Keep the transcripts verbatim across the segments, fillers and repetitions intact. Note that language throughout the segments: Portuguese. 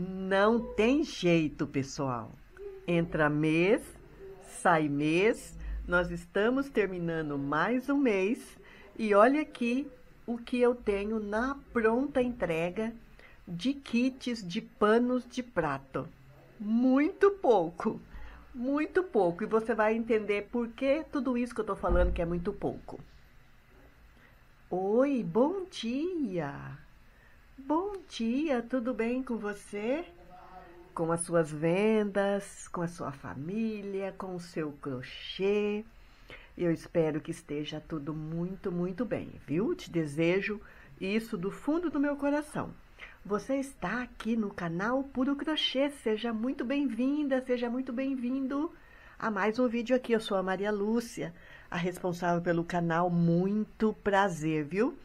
Não tem jeito, pessoal. Entra mês, sai mês. Nós estamos terminando mais um mês. E olha aqui o que eu tenho na pronta entrega de kits de panos de prato. Muito pouco, muito pouco. E você vai entender por que tudo isso que eu tô falando que é muito pouco. Oi, bom dia! Bom dia, tudo bem com você? Com as suas vendas, com a sua família, com o seu crochê. Eu espero que esteja tudo muito, muito bem, viu? Te desejo isso do fundo do meu coração. Você está aqui no canal Puro Crochê, seja muito bem-vinda, seja muito bem-vindo a mais um vídeo aqui. Eu sou a Maria Lúcia, a responsável pelo canal. Muito prazer, viu?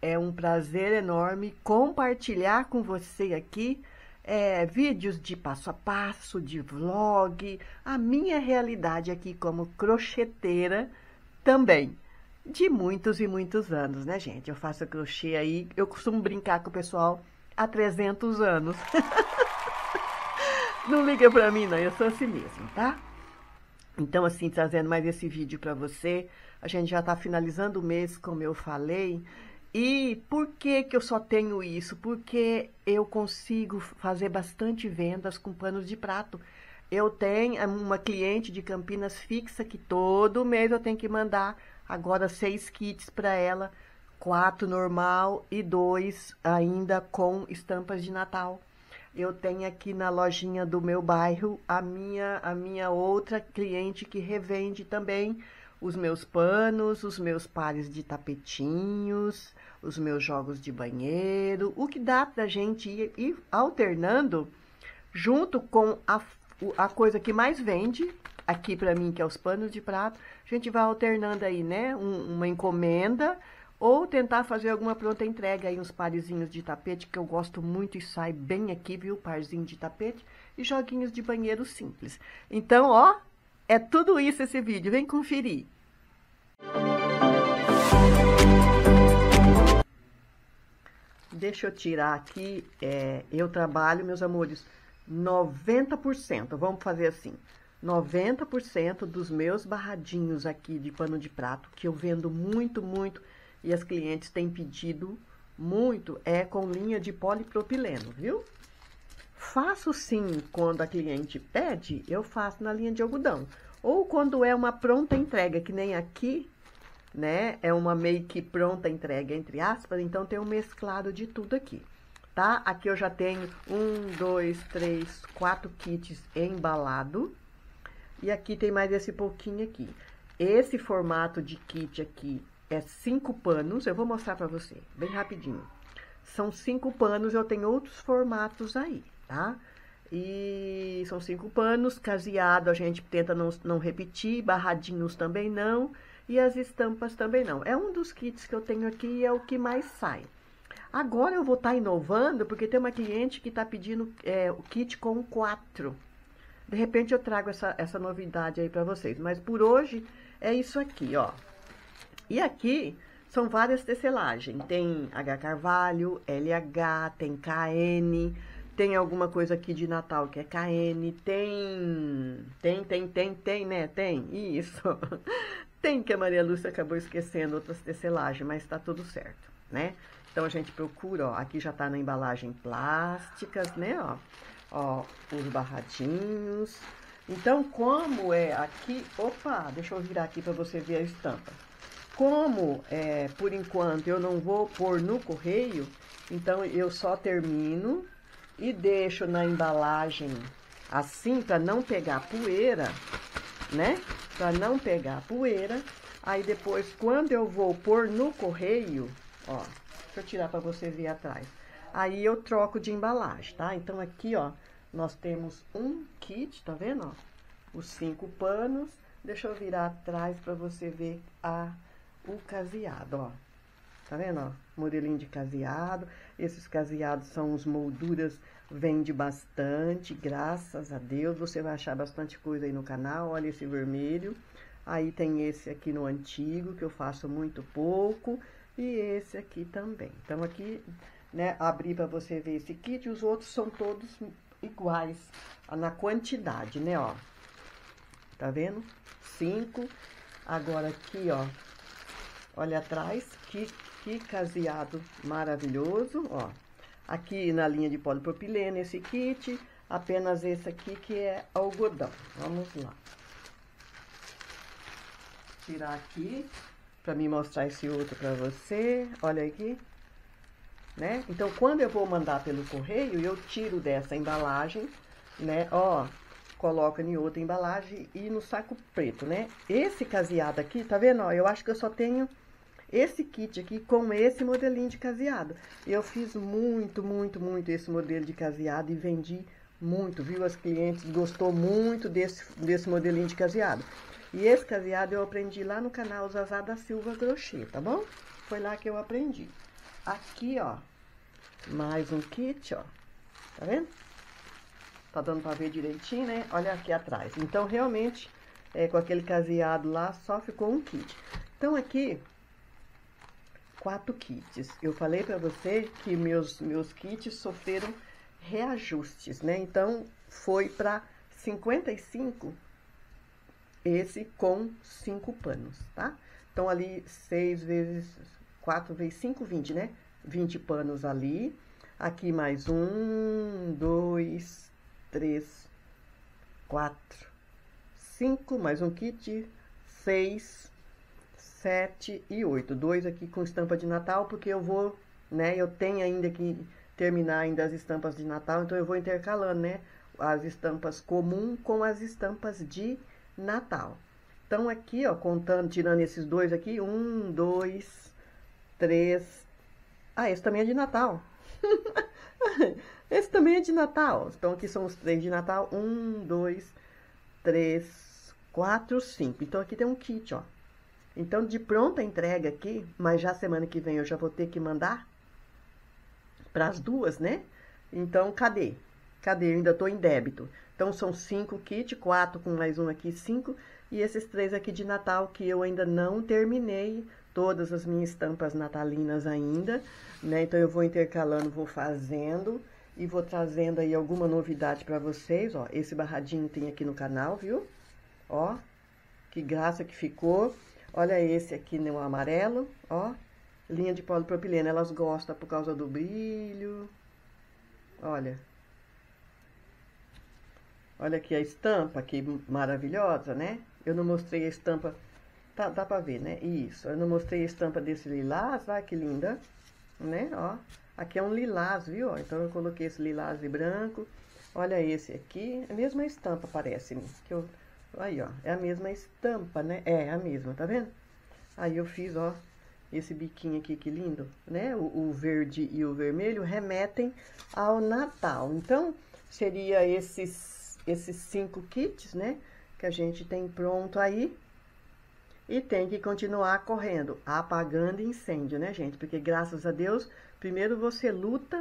É um prazer enorme compartilhar com você aqui é, vídeos de passo a passo, de vlog, a minha realidade aqui como crocheteira também, de muitos e muitos anos, né, gente? Eu faço crochê aí, eu costumo brincar com o pessoal há trezentos anos. Não liga pra mim, não, eu sou assim mesmo, tá? Então, assim, trazendo mais esse vídeo pra você, a gente já tá finalizando o mês, como eu falei. E por que que eu só tenho isso? Porque eu consigo fazer bastante vendas com panos de prato. Eu tenho uma cliente de Campinas fixa que todo mês eu tenho que mandar agora seis kits para ela, quatro normal e dois ainda com estampas de Natal. Eu tenho aqui na lojinha do meu bairro a minha, a minha outra cliente que revende também os meus panos, os meus pares de tapetinhos, os meus jogos de banheiro, o que dá pra gente ir, ir alternando junto com a, a coisa que mais vende, aqui pra mim, que é os panos de prato. A gente vai alternando aí, né? Um, uma encomenda ou tentar fazer alguma pronta entrega aí, uns parezinhos de tapete, que eu gosto muito e sai bem aqui, viu? Parzinho de tapete e joguinhos de banheiro simples. Então, ó, é tudo isso esse vídeo, vem conferir. Deixa eu tirar aqui, é, eu trabalho, meus amores, noventa por cento, vamos fazer assim, noventa por cento dos meus barradinhos aqui de pano de prato, que eu vendo muito, muito, e as clientes têm pedido muito, é com linha de polipropileno, viu? Faço sim, quando a cliente pede, eu faço na linha de algodão. Ou quando é uma pronta entrega, que nem aqui, né? É uma meio que pronta entrega, entre aspas, então tem um mesclado de tudo aqui, tá? Aqui eu já tenho um, dois, três, quatro kits embalado. E aqui tem mais esse pouquinho aqui. Esse formato de kit aqui é cinco panos, eu vou mostrar pra você, bem rapidinho. São cinco panos, eu tenho outros formatos aí, tá? E são cinco panos, caseado a gente tenta não, não repetir, barradinhos também não, e as estampas também não. É um dos kits que eu tenho aqui e é o que mais sai. Agora eu vou estar tá inovando, porque tem uma cliente que tá pedindo é, o kit com quatro. De repente eu trago essa, essa novidade aí pra vocês, mas por hoje é isso aqui, ó. E aqui são várias tecelagens, tem H Carvalho, L H, tem K N, tem alguma coisa aqui de Natal que é K N, tem, tem, tem, tem, tem, né? Tem, isso, tem que a Maria Lúcia acabou esquecendo outras tecelagens, mas tá tudo certo, né? Então, a gente procura, ó, aqui já tá na embalagem plásticas, né, ó, ó, os barradinhos. Então, como é aqui, opa, deixa eu virar aqui pra você ver a estampa. Como, é, por enquanto, eu não vou pôr no correio, então, eu só termino e deixo na embalagem assim, pra não pegar poeira, né? Pra não pegar poeira. Aí, depois, quando eu vou pôr no correio, ó, deixa eu tirar pra você ver atrás. Aí, eu troco de embalagem, tá? Então, aqui, ó, nós temos um kit, tá vendo, ó? Os cinco panos. Deixa eu virar atrás pra você ver a... o caseado, ó, tá vendo, ó, modelinho de caseado. Esses caseados são os molduras, vende bastante, graças a Deus, você vai achar bastante coisa aí no canal. Olha esse vermelho, aí tem esse aqui no antigo, que eu faço muito pouco, e esse aqui também. Então, aqui né, abrir para você ver esse kit. Os outros são todos iguais na quantidade, né, ó. Tá vendo? Cinco. Agora aqui, ó. Olha atrás, que, que caseado maravilhoso, ó. Aqui na linha de polipropileno, esse kit, apenas esse aqui que é algodão. Vamos lá. Tirar aqui, pra me mostrar esse outro pra você. Olha aqui, né? Então, quando eu vou mandar pelo correio, eu tiro dessa embalagem, né? Ó, coloco em outra embalagem e no saco preto, né? Esse caseado aqui, tá vendo? Ó, eu acho que eu só tenho... esse kit aqui com esse modelinho de caseado. Eu fiz muito, muito, muito esse modelo de caseado e vendi muito, viu? As clientes gostou muito desse, desse modelinho de caseado. E esse caseado eu aprendi lá no canal Zazá da Silva Grochê, tá bom? Foi lá que eu aprendi. Aqui, ó, mais um kit, ó. Tá vendo? Tá dando pra ver direitinho, né? Olha aqui atrás. Então, realmente, é, com aquele caseado lá, só ficou um kit. Então, aqui... quatro kits. Eu falei pra você que meus, meus kits sofreram reajustes, né? Então, foi pra cinquenta e cinco, esse com cinco panos, tá? Então, ali, seis vezes, quatro vezes cinco, vinte, né? vinte panos ali. Aqui, mais um, dois, três, quatro, cinco, mais um kit, seis... sete e oito, dois aqui com estampa de Natal, porque eu vou, né, eu tenho ainda que terminar ainda as estampas de Natal, então eu vou intercalando, né, as estampas comum com as estampas de Natal. Então, aqui, ó, contando, tirando esses dois aqui, um, dois, três, ah, esse também é de Natal, esse também é de Natal, então aqui são os três de Natal, um, dois, três, quatro, cinco, então aqui tem um kit, ó. Então, de pronta entrega aqui, mas já semana que vem eu já vou ter que mandar para as duas, né? Então, cadê? Cadê? Eu ainda tô em débito. Então, são cinco kits, quatro com mais um aqui, cinco. E esses três aqui de Natal que eu ainda não terminei todas as minhas estampas natalinas ainda, né? Então, eu vou intercalando, vou fazendo e vou trazendo aí alguma novidade para vocês, ó. Esse barradinho tem aqui no canal, viu? Ó, que graça que ficou. Olha esse aqui no amarelo, ó, linha de polipropileno, elas gostam por causa do brilho, olha. Olha aqui a estampa, que maravilhosa, né? Eu não mostrei a estampa, tá, dá pra ver, né? Isso, eu não mostrei a estampa desse lilás, ah, que linda, né? Ó, aqui é um lilás, viu? Então, eu coloquei esse lilás e branco, olha esse aqui, a mesma estampa parece-me, que eu... aí, ó, é a mesma estampa, né? É a mesma, tá vendo? Aí eu fiz, ó, esse biquinho aqui, que lindo, né? O, o verde e o vermelho remetem ao Natal. Então, seria esses, esses cinco kits, né? Que a gente tem pronto aí. E tem que continuar correndo, apagando incêndio, né, gente? Porque, graças a Deus, primeiro você luta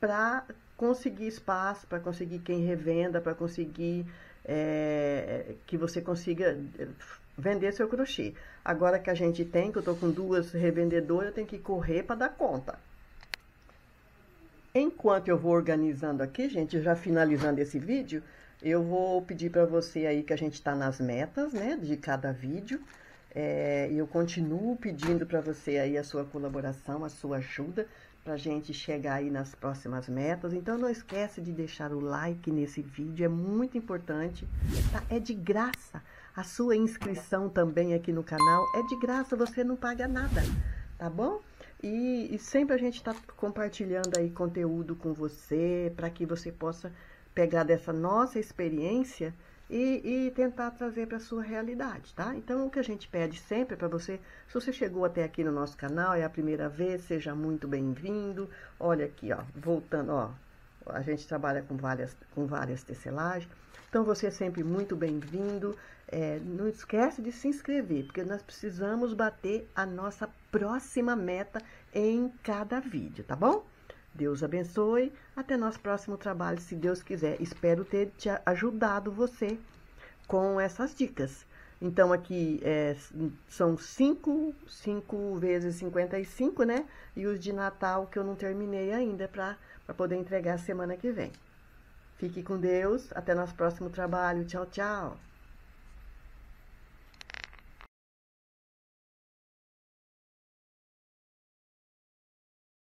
pra conseguir espaço, pra conseguir quem revenda, pra conseguir... É, que você consiga vender seu crochê. Agora que a gente tem, que eu tô com duas revendedoras, eu tenho que correr para dar conta. Enquanto eu vou organizando aqui, gente, já finalizando esse vídeo, eu vou pedir para você aí que a gente tá nas metas, né, de cada vídeo. É, eu continuo pedindo para você aí a sua colaboração, a sua ajuda, pra gente chegar aí nas próximas metas. Então, não esquece de deixar o like nesse vídeo, é muito importante, tá? É de graça. A sua inscrição também aqui no canal é de graça, você não paga nada, tá bom? E, e sempre a gente tá compartilhando aí conteúdo com você, para que você possa pegar dessa nossa experiência e, e tentar trazer para sua realidade, tá? Então, o que a gente pede sempre para você, se você chegou até aqui no nosso canal, é a primeira vez, seja muito bem-vindo. Olha aqui, ó, voltando, ó, a gente trabalha com várias, com várias tecelagens. Então, você é sempre muito bem-vindo. É, não esquece de se inscrever, porque nós precisamos bater a nossa próxima meta em cada vídeo, tá bom? Deus abençoe, até nosso próximo trabalho, se Deus quiser. Espero ter te ajudado você com essas dicas. Então, aqui é, são cinco, cinco vezes cinquenta e cinco, né? E os de Natal que eu não terminei ainda pra, pra poder entregar semana que vem. Fique com Deus, até nosso próximo trabalho. Tchau, tchau!